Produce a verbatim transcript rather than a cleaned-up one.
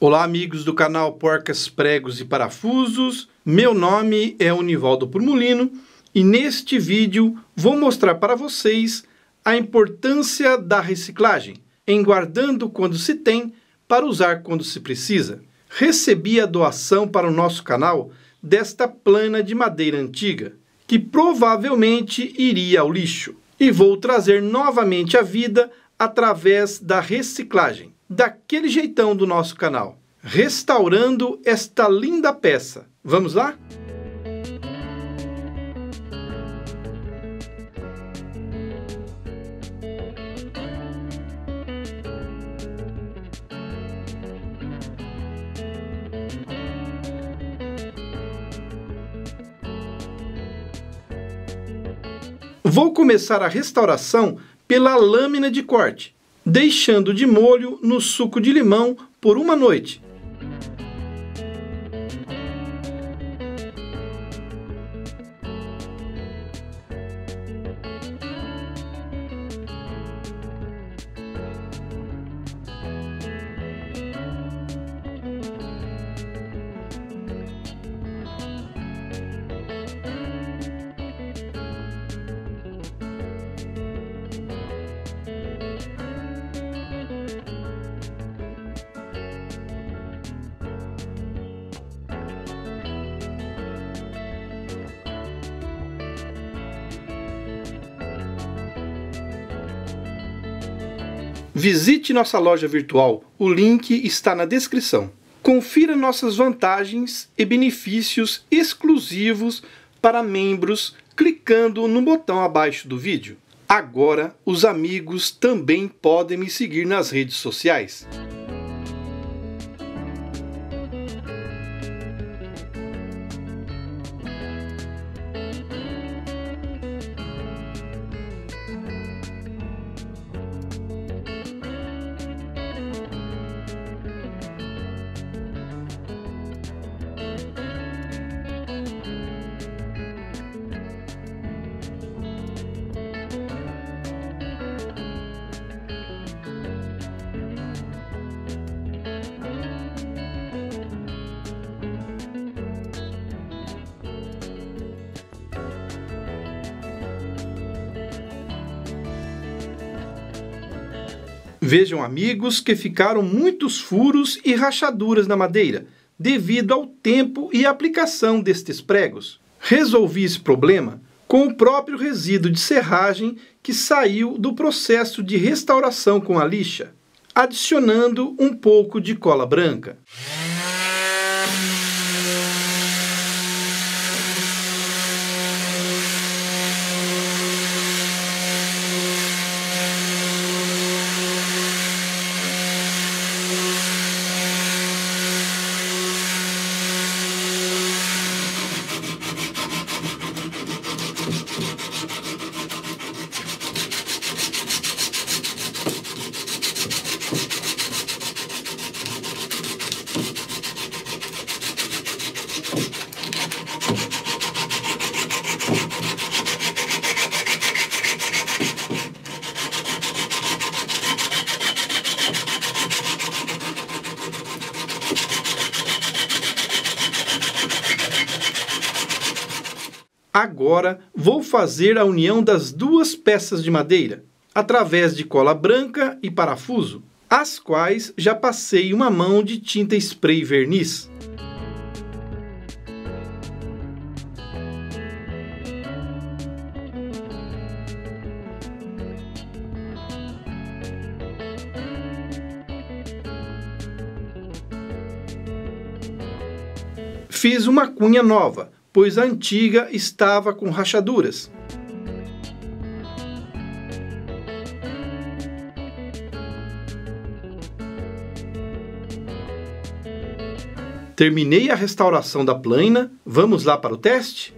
Olá amigos do canal Porcas, Pregos e Parafusos, meu nome é Onivaldo Prumolino e neste vídeo vou mostrar para vocês a importância da reciclagem, em guardando quando se tem, para usar quando se precisa. Recebi a doação para o nosso canal desta plana de madeira antiga, que provavelmente iria ao lixo, e vou trazer novamente à vida através da reciclagem, daquele jeitão do nosso canal, restaurando esta linda peça. Vamos lá? Vou começar a restauração pela lâmina de corte, deixando de molho no suco de limão por uma noite. Visite nossa loja virtual, o link está na descrição. Confira nossas vantagens e benefícios exclusivos para membros clicando no botão abaixo do vídeo. Agora, os amigos também podem me seguir nas redes sociais. Vejam, amigos, que ficaram muitos furos e rachaduras na madeira, devido ao tempo e aplicação destes pregos. Resolvi esse problema com o próprio resíduo de serragem que saiu do processo de restauração com a lixa, adicionando um pouco de cola branca. Agora vou fazer a união das duas peças de madeira, através de cola branca e parafuso, as quais já passei uma mão de tinta spray verniz. Fiz uma cunha nova, pois a antiga estava com rachaduras. Terminei a restauração da plaina, vamos lá para o teste?